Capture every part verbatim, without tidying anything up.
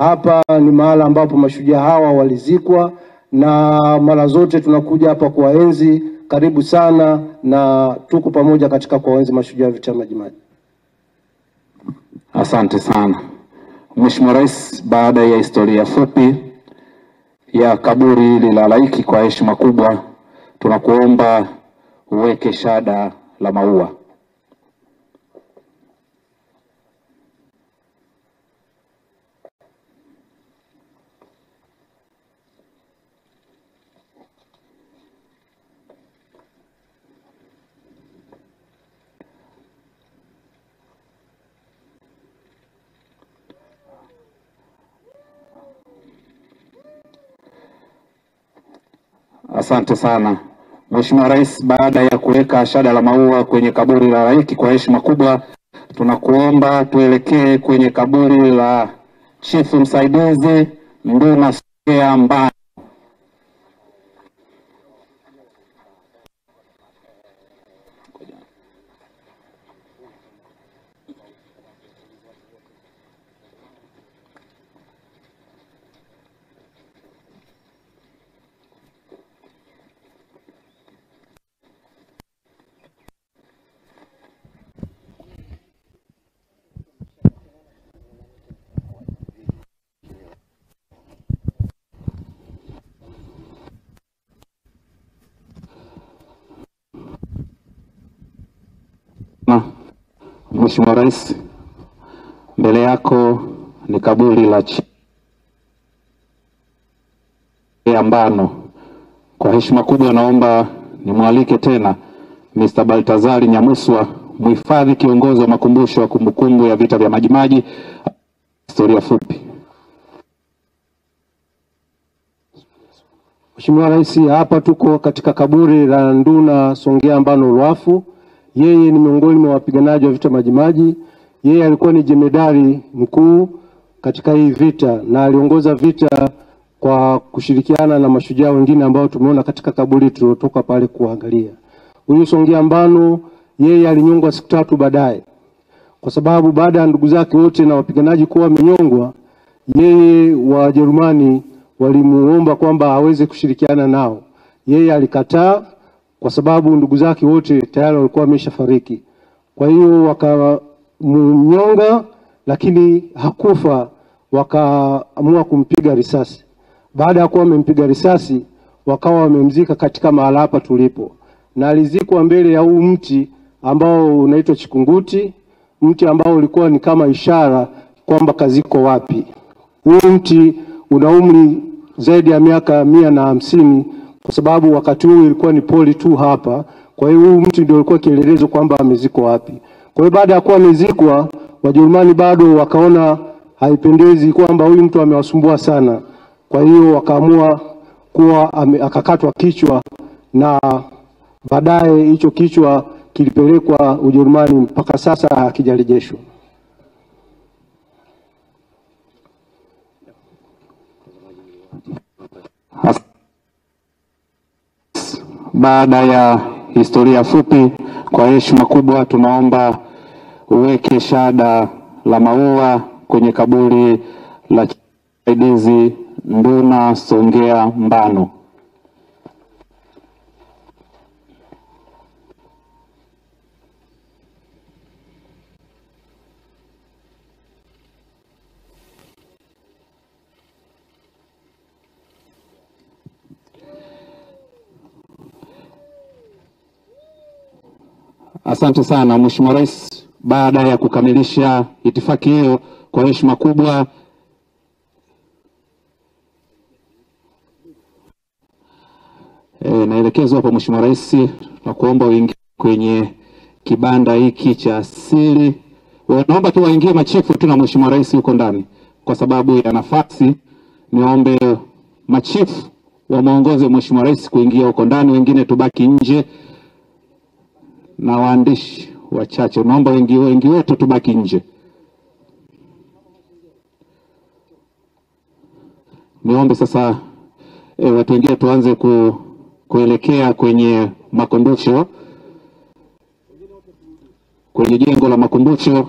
Hapa ni mahala ambapo mashujaa hawa walizikwa, na mara zote tunakuja hapa kuwaenzi. Karibu sana, na tuko pamoja katika kuwaenzi mashujaa wa vita Majimaji. Asante sana Mheshimiwa Rais, baada ya historia fupi ya kaburi hili la laiki, kwa heshima kubwa tunakuomba uweke shada la maua. Asante sana Mheshimiwa Rais, baada ya kuweka shada la maua kwenye kaburi la laiki, kwa heshima kubwa tunakuomba tuelekee kwenye kaburi la Chifu Msaidizi Mbuna Songea Mbano. Mheshimiwa Rais, mbele yako ni kaburi la Songea Mbano. Kwa heshima kubwa naomba nimwalike tena Mister Baltazari Nyamuswa, mhifadhi kiongozi wa makumbusho ya kumbukumbu ya vita vya Majimaji, historia fupi. Mheshimiwa Rais, hapa tuko katika kaburi la Nduna Songea Mbano Lwafu. Yeye ni miongoni mwa wapiganaji wa vita Majimaji. Yeye alikuwa ni jemedari mkuu katika hii vita, na aliongoza vita kwa kushirikiana na mashujaa wengine ambao tumeona katika kaburi tulilotoka pale kuangalia. Huyu Songea Mbano yeye alinyongwa siku tatu baadaye, kwa sababu baada ya ndugu zake wote na wapiganaji kuwa wamenyongwa, yeye Wajerumani walimuomba kwamba aweze kushirikiana nao. Yeye alikataa kwa sababu ndugu zake wote tayari walikuwa wameshafariki. Kwa hiyo wakamnyonga, lakini hakufa, wakaamua kumpiga risasi. Baada ya kuwa wamempiga risasi, wakawa wamemzika katika mahala hapa tulipo, na alizikwa mbele ya huu mti ambao unaitwa chikunguti, mti ambao ulikuwa ni kama ishara kwamba kaziko wapi. Huu mti una umri zaidi ya miaka mia na hamsini, kwa sababu wakati huu ilikuwa ni poli tu hapa. Kwa hiyo huu mtu ndio ulikuwa kielelezo kwamba amezikwa wapi. Kwa hiyo baada ya kuwa amezikwa, Wajerumani bado wakaona haipendezi kwamba huyu mtu amewasumbua sana. Kwa hiyo wakaamua kuwa ame, akakatwa kichwa, na baadaye hicho kichwa kilipelekwa Ujerumani, mpaka sasa hakijarejeshwa. Baada ya historia fupi, kwa heshima kubwa tunaomba uweke shada la maua kwenye kaburi la Chifu Nduna Songea Mbano. Asante sana Mheshimiwa Rais, baada ya kukamilisha itifaki hiyo, kwa heshima kubwa e, naelekezwa hapa Mheshimiwa Rais na kuomba uingie kwenye kibanda hiki cha siri. Naomba tu waingie machifu tu na Mheshimiwa Rais huko ndani, kwa sababu ya nafasi. Niombe machifu wamuongoze Mheshimiwa Rais kuingia huko ndani, wengine tubaki nje na waandishi wachache. Naomba wengi wengi wetu tubaki nje. Niombe sasa e, watu wengine tuanze ku, kuelekea kwenye makumbusho, kwenye jengo la makumbusho,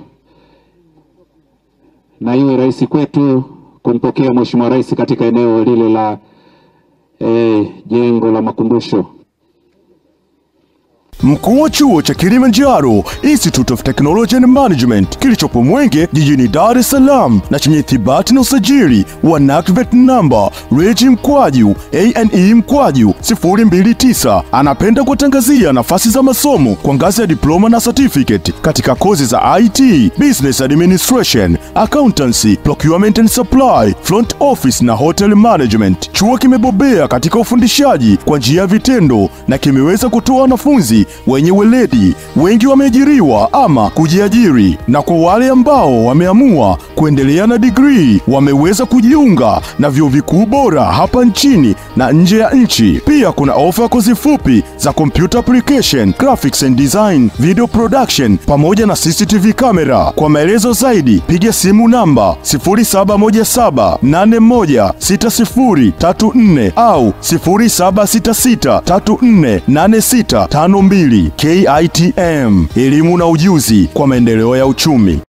na iwe rahisi kwetu kumpokea Mheshimiwa Rais katika eneo lile la eh, jengo la makumbusho. Mkuu wa chuo cha Kilimanjaro Institute of Technology and Management kilichopo Mwenge jijini Dar es Salaam na chenye ithibati na usajili wa N A C T V E T number Reji mkwaju A N E mkwaju sifuri mbili tisa anapenda kuwatangazia nafasi za masomo kwa ngazi ya diploma na certificate katika kozi za I T, Business Administration, Accountancy, Procurement and Supply, Front Office na Hotel Management. Chuo kimebobea katika ufundishaji kwa njia ya vitendo na kimeweza kutoa wanafunzi wenye weledi, wengi wameajiriwa ama kujiajiri, na kwa wale ambao wameamua kuendelea na degree wameweza kujiunga na vyuo vikuu bora hapa nchini na nje ya nchi. Pia kuna ofa kozi fupi za computer application, graphics and design, video production pamoja na C C T V camera. Kwa maelezo zaidi piga simu namba sifuri saba moja saba nane moja sita sifuri tatu nne au sifuri saba sita sita tatu nne nane sita tano mbili. K I T M, elimu na ujuzi kwa maendeleo ya uchumi.